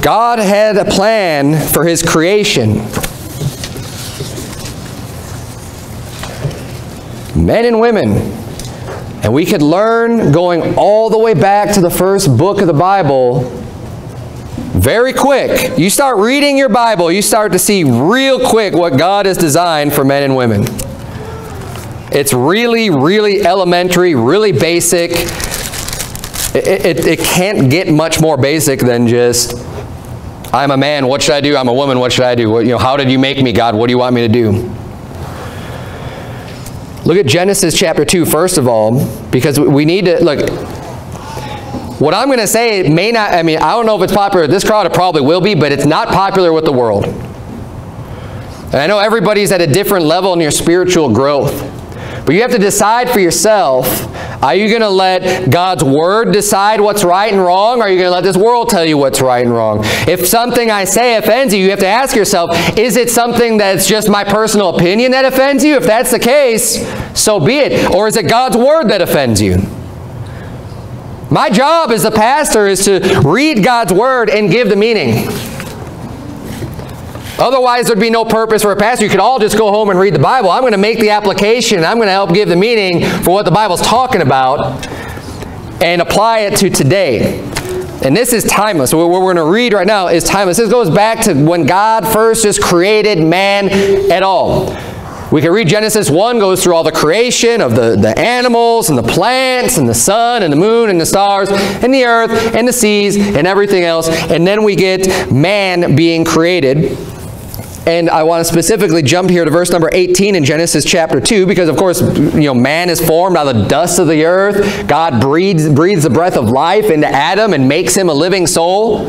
God had a plan for his creation. Men and women. And we could learn, going all the way back to the first book of the Bible, very quick. You start reading your Bible, you start to see real quick what God has designed for men and women. It's really, really elementary, really basic. It can't get much more basic than just, I'm a man, what should I do? I'm a woman, what should I do? You know, how did you make me, God? What do you want me to do? Look at Genesis chapter 2, first of all, because we need to, look, what I'm going to say may not, I mean, I don't know if it's popular. This crowd, it probably will be, but it's not popular with the world. And I know everybody's at a different level in your spiritual growth. But you have to decide for yourself, are you going to let God's Word decide what's right and wrong, or are you going to let this world tell you what's right and wrong? If something I say offends you, you have to ask yourself, is it something that's just my personal opinion that offends you? If that's the case, so be it. Or is it God's Word that offends you? My job as a pastor is to read God's Word and give the meaning. Otherwise, there'd be no purpose for a pastor. You could all just go home and read the Bible. I'm going to make the application. I'm going to help give the meaning for what the Bible's talking about and apply it to today. And this is timeless. What we're going to read right now is timeless. This goes back to when God first just created man at all. We can read Genesis 1, goes through all the creation of the animals and the plants and the sun and the moon and the stars and the earth and the seas and everything else. And then we get man being created. And I want to specifically jump here to verse number 18 in Genesis chapter 2, because of course, you know, man is formed out of the dust of the earth. God breathes the breath of life into Adam and makes him a living soul.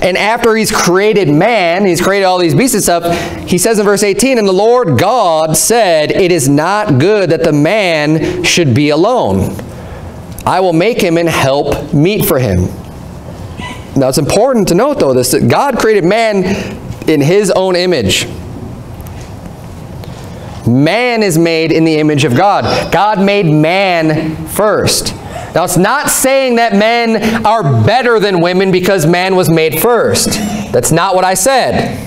And after he's created man, he's created all these beasts and stuff, he says in verse 18, "And the Lord God said, it is not good that the man should be alone. I will make him and help meet for him." Now, it's important to note, though, this, that God created man in his own image. Man is made in the image of God. God made man first. Now, it's not saying that men are better than women because man was made first. That's not what I said.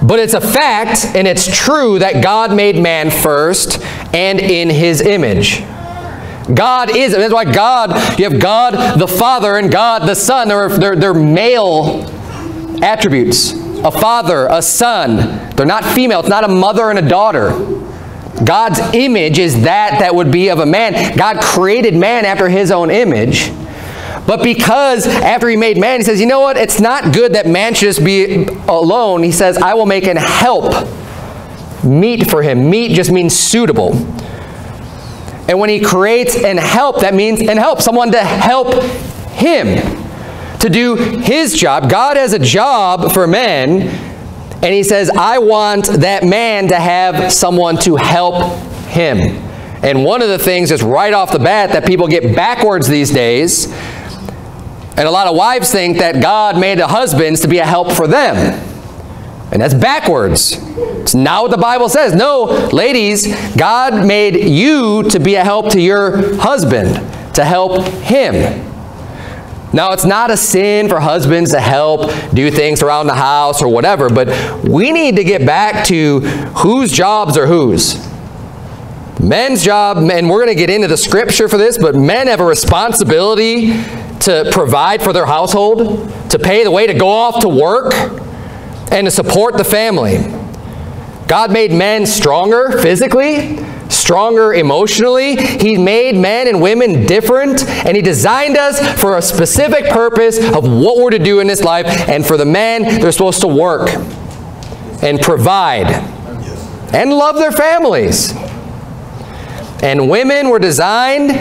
But it's a fact, and it's true, that God made man first and in his image. God is, and that's why God, you have God the Father and God the Son. They're male attributes. A father, a son. They're not female. It's not a mother and a daughter. God's image is that would be of a man. God created man after his own image. But because after he made man, he says, you know what? It's not good that man should just be alone. He says, I will make an help meet for him. Meet just means suitable. And when he creates an help, that means an help, someone to help him to do his job. God has a job for men, and he says, I want that man to have someone to help him. And one of the things is right off the bat that people get backwards these days, and a lot of wives think that God made the husbands to be a help for them. And that's backwards. It's not what the Bible says. No, ladies, God made you to be a help to your husband, to help him. Now, it's not a sin for husbands to help do things around the house or whatever, but we need to get back to whose jobs are whose. Men's job, and we're going to get into the scripture for this, but men have a responsibility to provide for their household, to pay the way to go off to work, and to support the family. God made men stronger physically, stronger emotionally. He made men and women different, and he designed us for a specific purpose of what we're to do in this life. And for the men, they're supposed to work and provide and love their families. And women were designed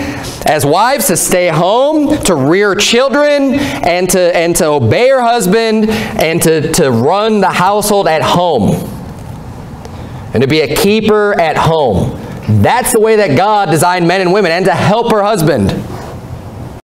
as wives to stay home, to rear children, and to obey her husband, and to run the household at home, and to be a keeper at home. That's the way that God designed men and women, and to help her husband.